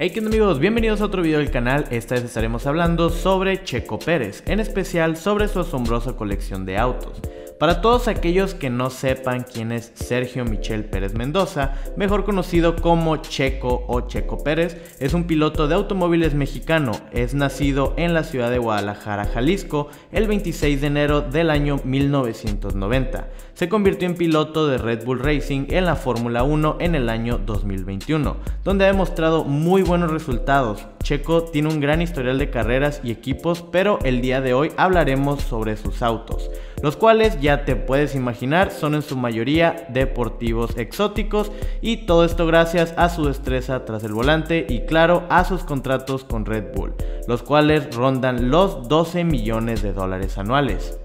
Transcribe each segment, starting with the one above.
Hey, ¿qué onda, amigos? Bienvenidos a otro video del canal. Esta vez estaremos hablando sobre Checo Pérez, en especial sobre su asombrosa colección de autos. Para todos aquellos que no sepan quién es Sergio Michel Pérez Mendoza, mejor conocido como Checo o Checo Pérez, es un piloto de automóviles mexicano. Es nacido en la ciudad de Guadalajara, Jalisco, el 26 de enero del año 1990. Se convirtió en piloto de Red Bull Racing en la Fórmula 1 en el año 2021, donde ha demostrado muy buenos resultados. Checo tiene un gran historial de carreras y equipos, pero el día de hoy hablaremos sobre sus autos, los cuales, ya te puedes imaginar, son en su mayoría deportivos exóticos, y todo esto gracias a su destreza tras el volante y, claro, a sus contratos con Red Bull, los cuales rondan los 12 millones de dólares anuales.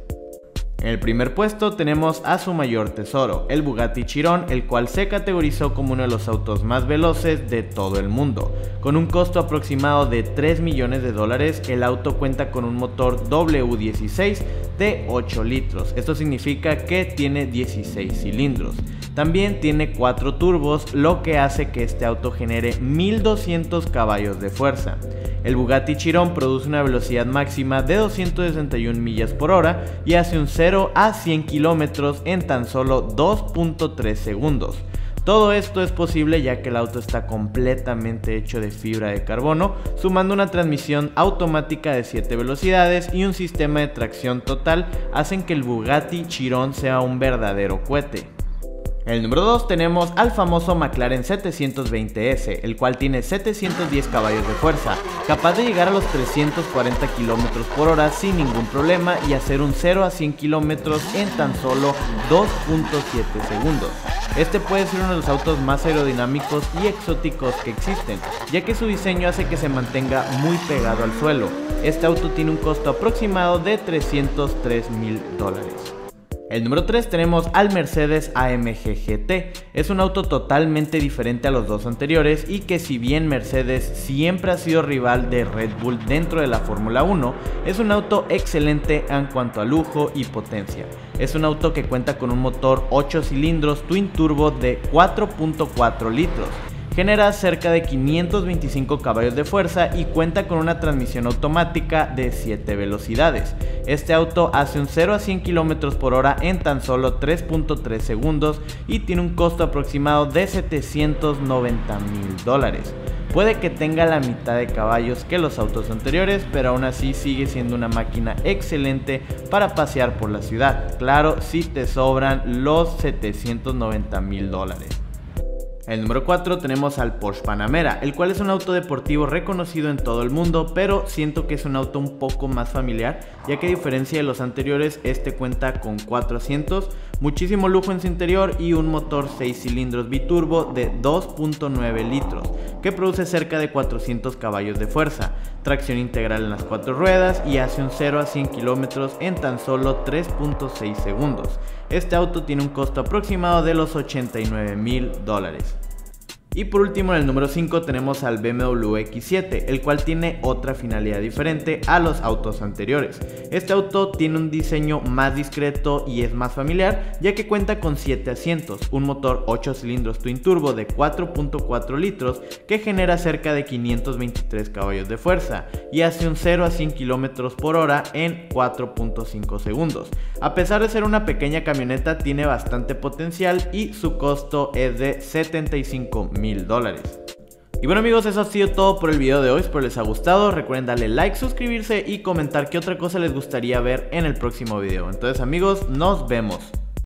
En el primer puesto tenemos a su mayor tesoro, el Bugatti Chiron, el cual se categorizó como uno de los autos más veloces de todo el mundo. Con un costo aproximado de 3 millones de dólares, el auto cuenta con un motor W16 de 8 litros. Esto significa que tiene 16 cilindros. También tiene 4 turbos, lo que hace que este auto genere 1200 caballos de fuerza. El Bugatti Chiron produce una velocidad máxima de 261 millas por hora y hace un 0 a 100 kilómetros en tan solo 2.3 segundos. Todo esto es posible ya que el auto está completamente hecho de fibra de carbono, sumando una transmisión automática de 7 velocidades y un sistema de tracción total, hacen que el Bugatti Chiron sea un verdadero cohete. En el número 2 tenemos al famoso McLaren 720S, el cual tiene 710 caballos de fuerza, capaz de llegar a los 340 km por hora sin ningún problema y hacer un 0 a 100 km en tan solo 2.7 segundos. Este puede ser uno de los autos más aerodinámicos y exóticos que existen, ya que su diseño hace que se mantenga muy pegado al suelo. Este auto tiene un costo aproximado de $303,000. El número 3 tenemos al Mercedes AMG GT. Es un auto totalmente diferente a los dos anteriores, y que si bien Mercedes siempre ha sido rival de Red Bull dentro de la Fórmula 1, es un auto excelente en cuanto a lujo y potencia. Es un auto que cuenta con un motor 8 cilindros twin turbo de 4.4 litros. Genera cerca de 525 caballos de fuerza y cuenta con una transmisión automática de 7 velocidades. Este auto hace un 0 a 100 km por hora en tan solo 3.3 segundos y tiene un costo aproximado de $790,000. Puede que tenga la mitad de caballos que los autos anteriores, pero aún así sigue siendo una máquina excelente para pasear por la ciudad. Claro, si te sobran los $790,000. En el número 4 tenemos al Porsche Panamera, el cual es un auto deportivo reconocido en todo el mundo, pero siento que es un auto un poco más familiar, ya que a diferencia de los anteriores, este cuenta con 4 asientos, muchísimo lujo en su interior y un motor 6 cilindros biturbo de 2.9 litros, que produce cerca de 400 caballos de fuerza, tracción integral en las 4 ruedas y hace un 0 a 100 kilómetros en tan solo 3.6 segundos. Este auto tiene un costo aproximado de los $89,000. Y por último, en el número 5 tenemos al BMW X7, el cual tiene otra finalidad diferente a los autos anteriores. Este auto tiene un diseño más discreto y es más familiar, ya que cuenta con 7 asientos, un motor 8 cilindros twin turbo de 4.4 litros que genera cerca de 523 caballos de fuerza y hace un 0 a 100 km por hora en 4.5 segundos. A pesar de ser una pequeña camioneta, tiene bastante potencial y su costo es de $75,000. Y bueno, amigos, eso ha sido todo por el video de hoy. Espero les ha gustado. Recuerden darle like, suscribirse y comentar qué otra cosa les gustaría ver en el próximo video. Entonces, amigos, nos vemos.